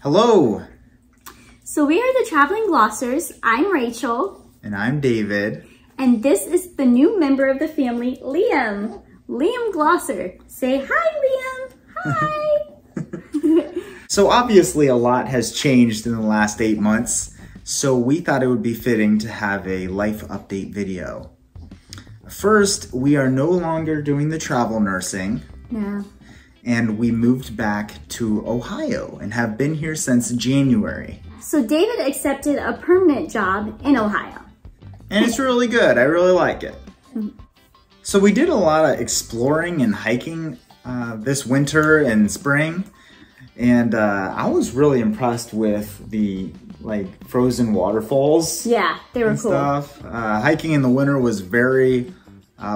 Hello. So we are the Traveling Glossers. I'm Rachel. And I'm David. And this is the new member of the family, Liam. Liam Glosser. Say hi, Liam. Hi. So obviously a lot has changed in the last 8 months. So we thought it would be fitting to have a life update video. First, we are no longer doing the travel nursing. Yeah. And we moved back to Ohio and have been here since January. So David accepted a permanent job in Ohio. And it's really good. I really like it. So we did a lot of exploring and hiking this winter and spring. And I was really impressed with the frozen waterfalls. Yeah, they were cool. Stuff. Hiking in the winter was very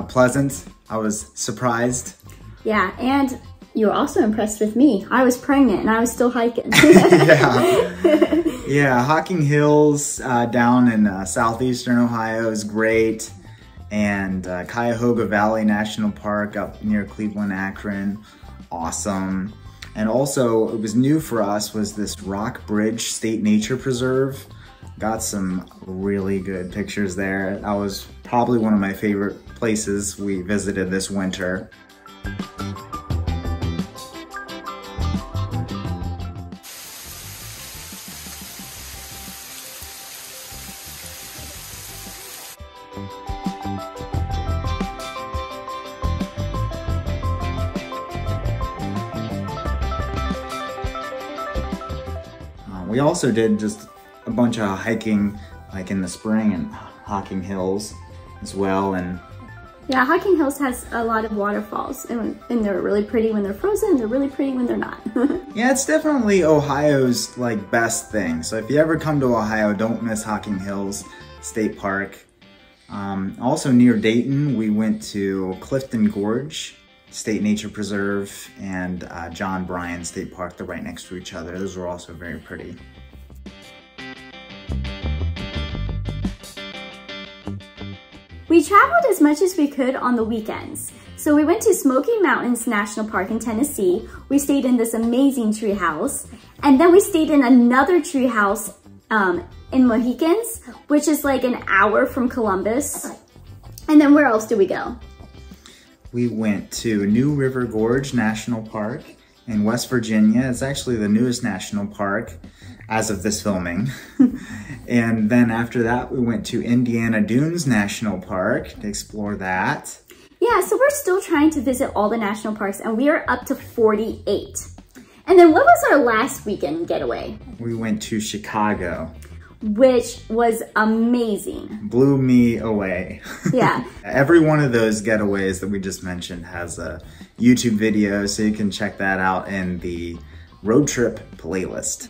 pleasant. I was surprised. Yeah, and you were also impressed with me. I was pregnant and I was still hiking. Yeah. Yeah, Hocking Hills down in southeastern Ohio is great. And Cuyahoga Valley National Park up near Cleveland, Akron, awesome. And also, it was new for us, was this Rock Bridge State Nature Preserve. Got some really good pictures there. That was probably one of my favorite places we visited this winter. We also did just a bunch of hiking in the spring and Hocking Hills as well. And yeah, Hocking Hills has a lot of waterfalls and they're really pretty when they're frozen, they're really pretty when they're not. Yeah, it's definitely Ohio's best thing. So if you ever come to Ohio, don't miss Hocking Hills State Park. Also near Dayton, we went to Clifton Gorge State Nature Preserve and John Bryan State Park. They're right next to each other. Those were also very pretty. We traveled as much as we could on the weekends. So we went to Smoky Mountains National Park in Tennessee. We stayed in this amazing tree house. And then we stayed in another tree house in Mohicans, which is an hour from Columbus. And then where else did we go? We went to New River Gorge National Park in West Virginia. It's actually the newest national park as of this filming. And then after that, we went to Indiana Dunes National Park to explore that. Yeah, so we're still trying to visit all the national parks and we are up to 48. And then what was our last weekend getaway? We went to Chicago, which was amazing. Blew me away. Yeah. Every one of those getaways that we just mentioned has a YouTube video, so you can check that out in the road trip playlist.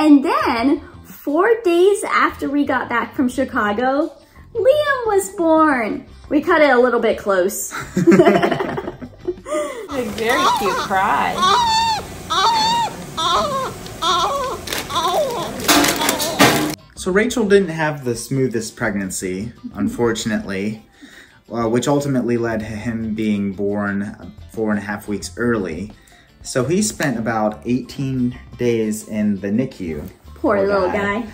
And then 4 days after we got back from Chicago, Liam was born. We cut it a little bit close. A very cute cry. So Rachel didn't have the smoothest pregnancy, unfortunately, which ultimately led to him being born 4.5 weeks early. So he spent about 18 days in the NICU. Poor little guy.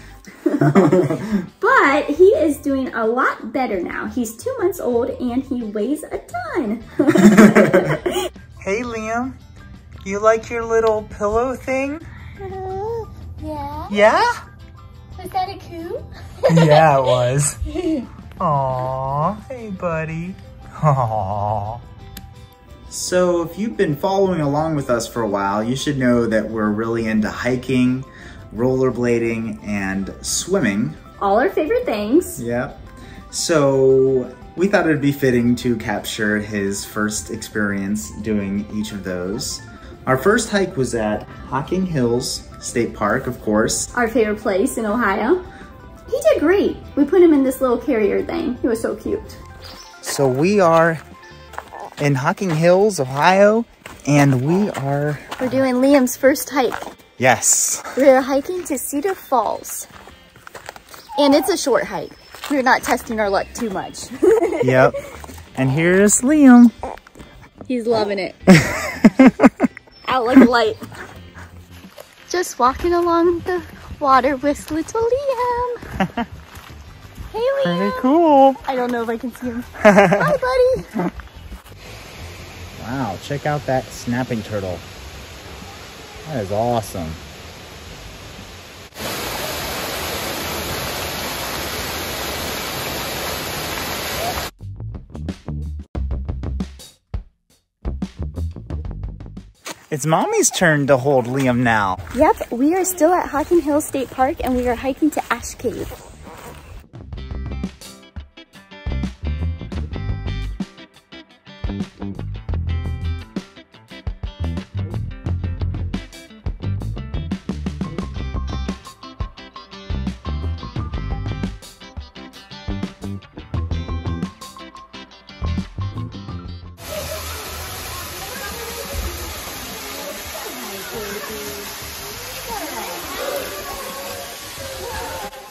But he is doing a lot better now. He's 2 months old and he weighs a ton. Hey, Liam, you like your little pillow thing? Yeah. Yeah? Was that a coup? Yeah, it was. Aww, hey buddy. Aww. So if you've been following along with us for a while, you should know that we're really into hiking, rollerblading, and swimming. All our favorite things. Yep. So we thought it'd be fitting to capture his first experience doing each of those. Our first hike was at Hocking Hills State Park, of course. Our favorite place in Ohio. He did great. We put him in this little carrier thing. He was so cute. So we are in Hocking Hills, Ohio, and we're doing Liam's first hike. Yes. We're hiking to Cedar Falls. And it's a short hike. We're not testing our luck too much. Yep. And here's Liam. He's loving it. Out like a light. Just walking along the water with little Liam. Hey Liam. Pretty cool. I don't know if I can see him. Hi buddy. Wow, check out that snapping turtle. That is awesome. It's mommy's turn to hold Liam now. Yep, we are still at Hocking Hills State Park and we are hiking to Ash Cave.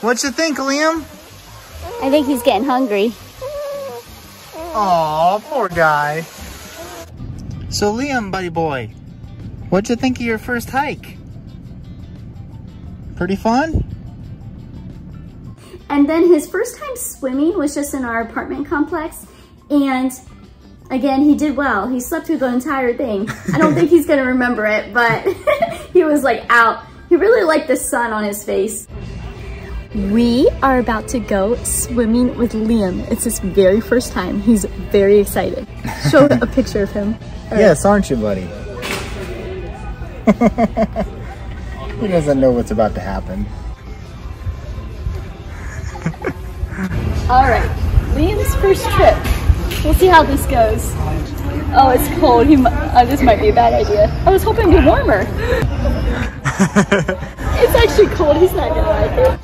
What you think, Liam? I think he's getting hungry. Aw, poor guy. So Liam, buddy boy, what you think of your first hike? Pretty fun? And then his first time swimming was just in our apartment complex, and again, he did well. He slept through the entire thing. I don't think he's gonna remember it, but he was like out. He really liked the sun on his face. We are about to go swimming with Liam. It's his very first time. He's very excited. Show a picture of him. Right. Yes, aren't you, buddy? He doesn't know what's about to happen. All right, Liam's first trip. We'll see how this goes. Oh, it's cold. This might be a bad idea. I was hoping it'd be warmer. It's actually cold. He's not gonna like it.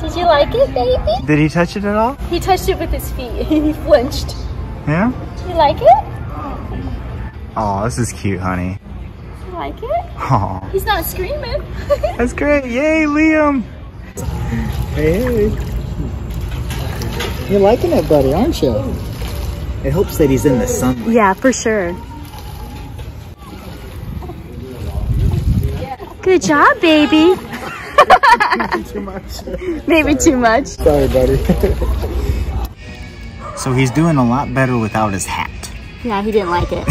Did you like it, baby? Did he touch it at all? He touched it with his feet. He flinched. Yeah? Did you like it? Oh, this is cute, honey. Did you like it? Aww. He's not screaming. That's great. Yay, Liam. Hey. You're liking it, buddy, aren't you? It helps that he's in the sun. Yeah, for sure. Good job, baby. Maybe too much. Maybe too much. Sorry, buddy. So he's doing a lot better without his hat. Yeah, he didn't like it.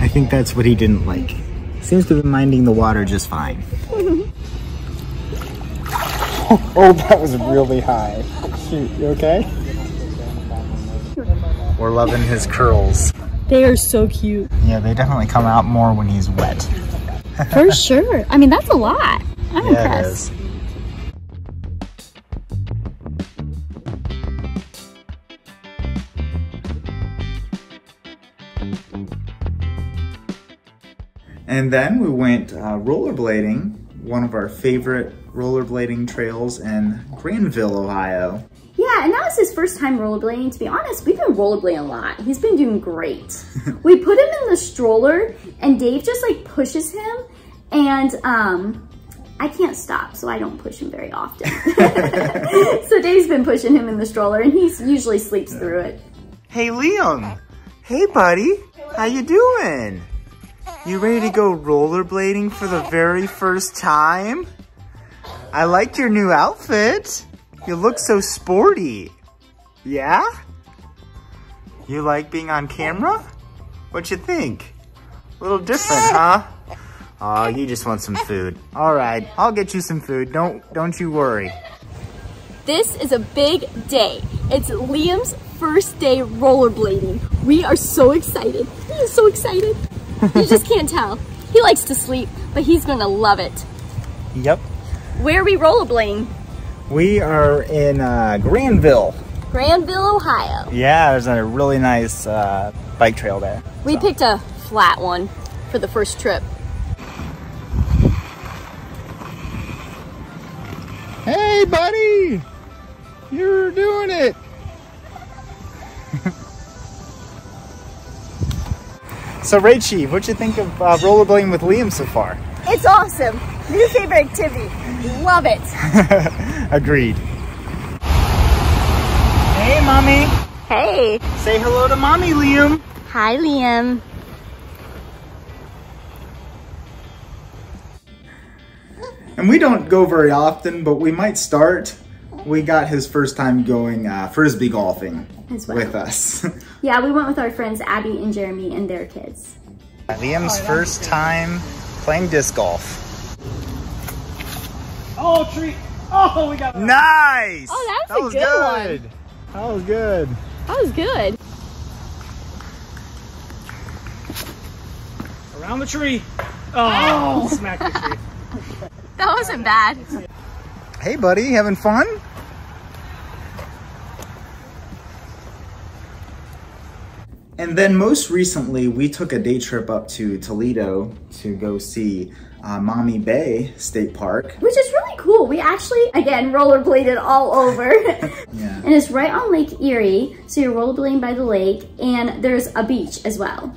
I think that's what he didn't like. Seems to be minding the water just fine. Oh, that was really high. Shoot, you okay? We're loving his curls. They are so cute. Yeah, they definitely come out more when he's wet. For sure. I mean, that's a lot. I'm impressed. It is. And then we went rollerblading, one of our favorite rollerblading trails in Granville, Ohio. Yeah, and that was his first time rollerblading. To be honest, we've been rollerblading a lot. He's been doing great. We put him in the stroller and Dave just like pushes him, and I can't stop, so I don't push him very often. So Dave's been pushing him in the stroller and he usually sleeps through it. Hey Liam, hey buddy, how you doing? You ready to go rollerblading for the very first time? I liked your new outfit. You look so sporty. Yeah? You like being on camera? What you think? A little different, huh? Oh, you just want some food. All right, I'll get you some food. Don't you worry. This is a big day. It's Liam's first day rollerblading. We are so excited. He is so excited. You just can't tell. He likes to sleep, but he's gonna love it. Yep. Where are we rollerblading? We are in Granville. Granville, Ohio. Yeah, there's a really nice bike trail there. We picked a flat one for the first trip. Hey, buddy! You're doing it! So, Rachel, what do you think of rollerblading with Liam so far? It's awesome. New favorite activity. Love it. Agreed. Hey, Mom. Mommy. Hey. Say hello to Mommy, Liam. Hi, Liam. And we don't go very often, but we might start. We got his first time going frisbee golfing with us. Yeah, we went with our friends Abby and Jeremy and their kids. Liam's first time playing disc golf. Oh, treat! Oh, we got one. Nice! Oh, that was a good one. That was good. That was good. Around the tree. Oh, smack the tree. That wasn't bad. Hey, buddy, having fun? And then most recently, we took a day trip up to Toledo to go see Maumee Bay State Park. Which is really cool. We actually, again, rollerbladed all over. Yeah. And it's right on Lake Erie, so you're rollerblading by the lake, and there's a beach as well.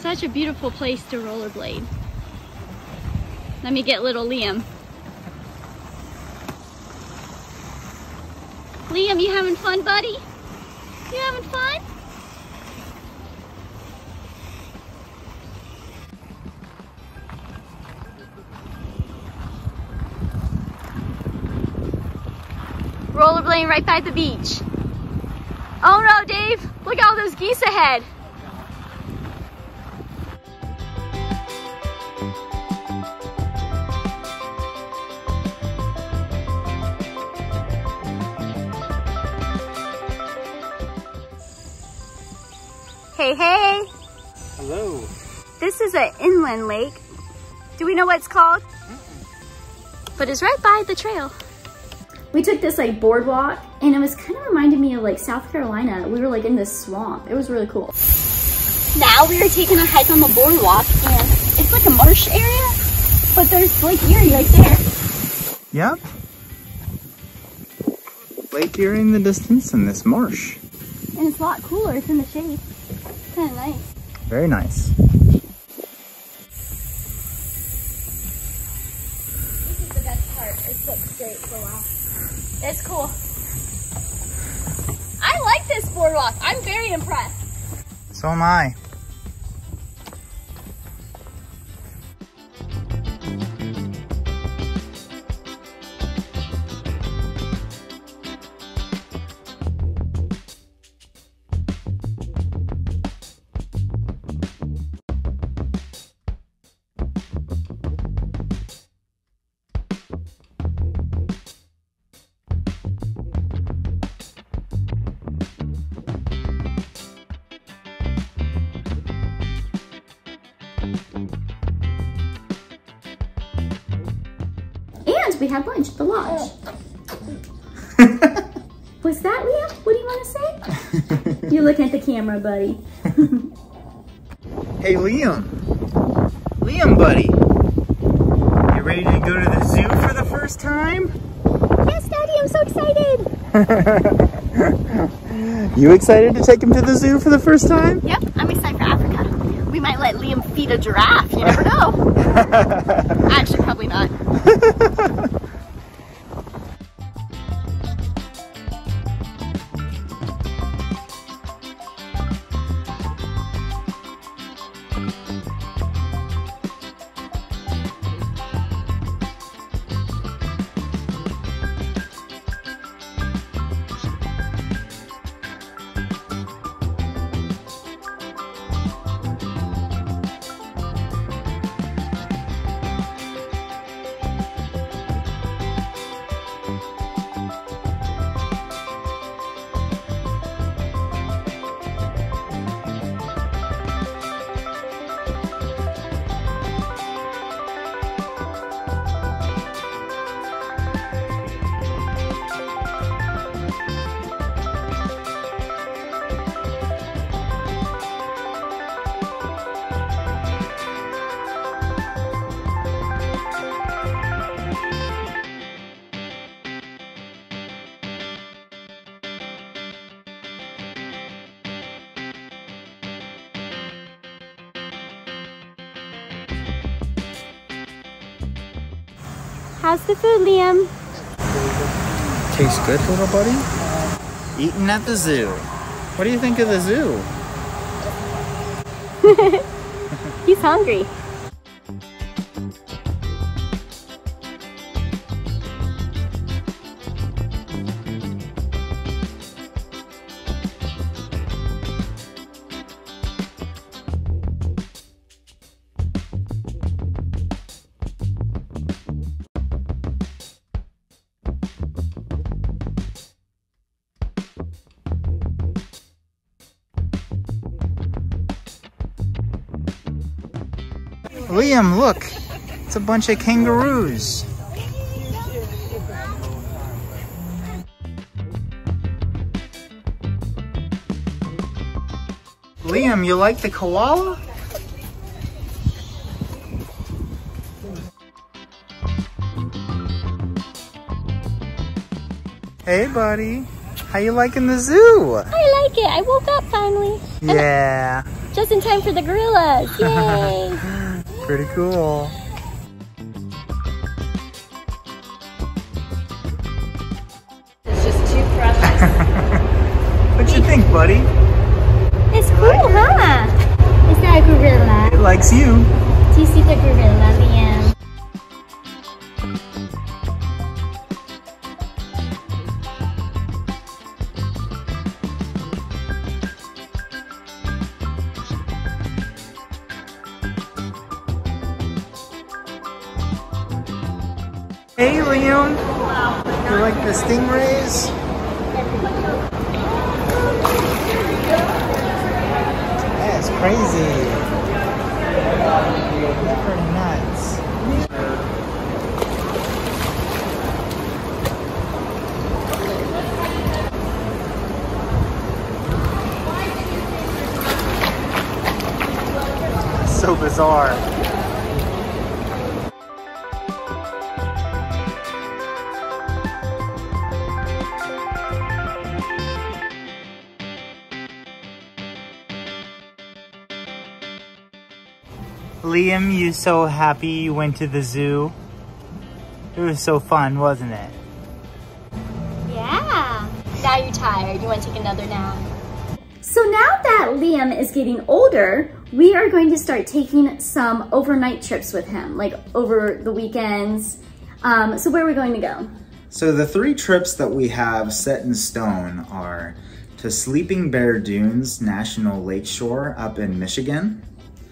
Such a beautiful place to rollerblade. Let me get little Liam. Liam, you having fun, buddy? You having fun? Rollerblading right by the beach. Oh no, Dave, look at all those geese ahead. Hey, hey! Hello. This is an inland lake. Do we know what it's called? But it's right by the trail. We took this like boardwalk and it was kind of reminded me of like South Carolina. We were like in this swamp. It was really cool. Now we are taking a hike on the boardwalk and it's like a marsh area, but there's Lake Erie right there. Yep. Lake Erie in the distance and this marsh. And it's a lot cooler. It's in the shade. Kind of nice. Very nice. This is the best part. It's like straight for a while. It's cool. I like this boardwalk. I'm very impressed. So am I. We had lunch, the lodge. Was that Liam? What do you want to say? You're looking at the camera, buddy. Hey, Liam. Liam, buddy. You ready to go to the zoo for the first time? Yes, Daddy, I'm so excited. You excited to take him to the zoo for the first time? Yep, I'm excited for Africa. We might let Liam feed a giraffe, you never know. Actually, probably not. How's the food, Liam? Tastes good, little buddy? Eating at the zoo. What do you think of the zoo? He's hungry. Liam, look, it's a bunch of kangaroos. Liam, you like the koala? Hey, buddy, how you liking the zoo? I like it. I woke up finally. Yeah. Just in time for the gorillas. Yay! Pretty cool. It's just too precious. What'd you think, buddy? It's cool, huh? Is that a gorilla? It likes you. Do you see the gorilla, Liam? Hey Liam, you like the stingrays? That's crazy. They're nuts. That's so bizarre. Liam, you so happy you went to the zoo. It was so fun, wasn't it? Yeah. Now you're tired. You want to take another nap. So now that Liam is getting older, we are going to start taking some overnight trips with him, like over the weekends. So where are we going to go? So the three trips that we have set in stone are to Sleeping Bear Dunes National Lakeshore up in Michigan.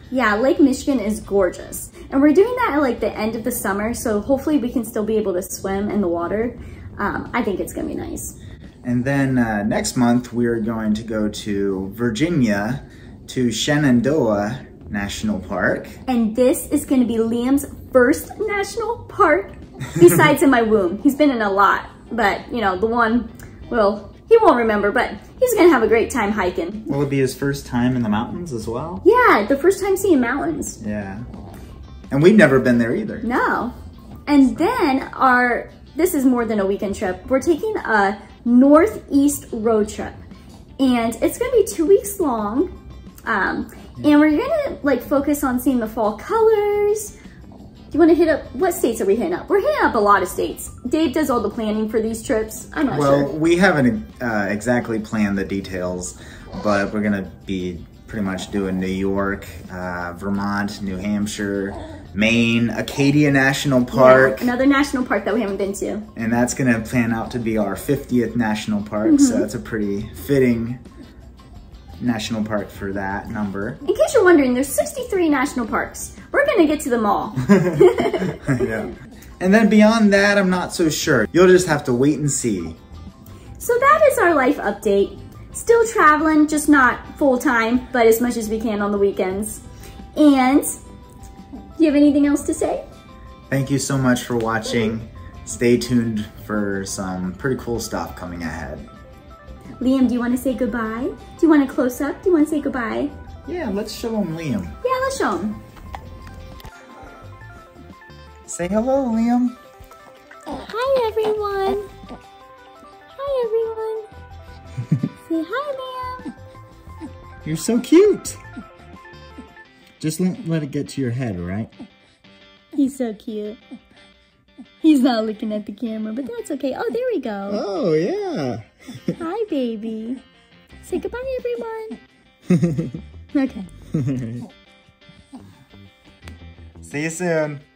Yeah, Lake Michigan is gorgeous. And we're doing that at like the end of the summer, so hopefully we can still be able to swim in the water. I think it's gonna be nice. And then next month, we're going to go to Virginia to Shenandoah National Park. And this is gonna be Liam's first national park, besides in my womb. He's been in a lot, but you know, the one, well, he won't remember, but he's gonna have a great time hiking. Will it be his first time in the mountains as well? Yeah, the first time seeing mountains. Yeah, and we've never been there either. No, and then this is more than a weekend trip. We're taking a northeast road trip, and it's gonna be 2 weeks long, and we're gonna like focus on seeing the fall colors. You want to hit up, what states are we hitting up? We're hitting up a lot of states. Dave does all the planning for these trips. I'm not sure. Well, we haven't exactly planned the details, but we're going to be pretty much doing New York, Vermont, New Hampshire, Maine, Acadia National Park. Yeah, another national park that we haven't been to. And that's going to plan out to be our 50th national park, so that's a pretty fitting national park for that number. In case you're wondering, there's 63 national parks. We're gonna get to them all. Yeah. And then beyond that, I'm not so sure. You'll just have to wait and see. So that is our life update. Still traveling, just not full time, but as much as we can on the weekends. And do you have anything else to say? Thank you so much for watching. Stay tuned for some pretty cool stuff coming ahead. Liam, do you want to say goodbye? Do you want a close-up? Do you want to say goodbye? Yeah, let's show him Liam. Yeah, let's show him. Say hello, Liam. Hi, everyone. Hi, everyone. Say hi, Liam. You're so cute. Just let it get to your head, all right? He's so cute. He's not looking at the camera, but that's okay. Oh, there we go. Oh, yeah. Hi, baby. Say goodbye, everyone. Okay. See you soon.